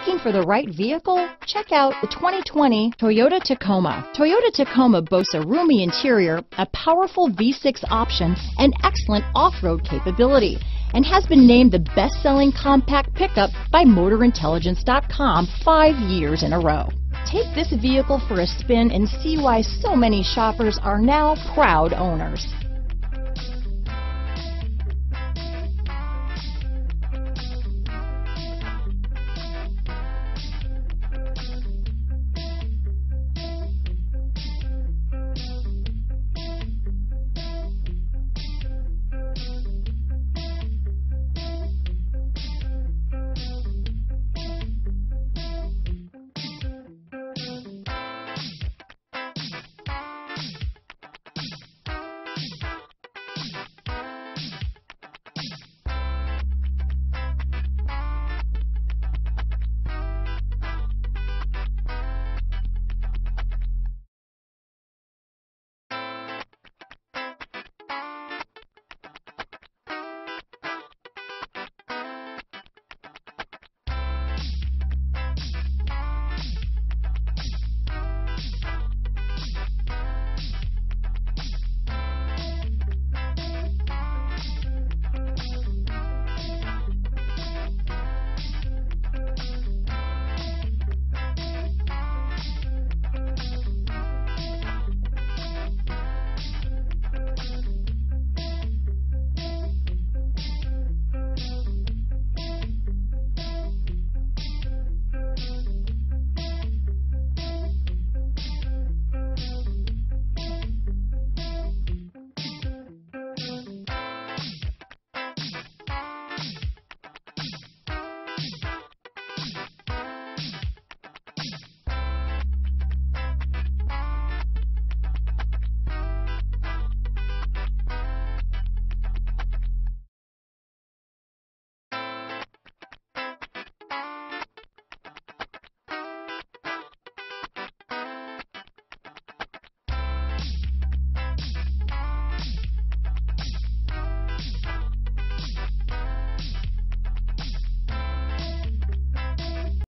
Looking for the right vehicle? Check out the 2020 Toyota Tacoma. Toyota Tacoma boasts a roomy interior, a powerful V6 option, and excellent off-road capability, and has been named the best-selling compact pickup by MotorIntelligence.com 5 years in a row. Take this vehicle for a spin and see why so many shoppers are now proud owners.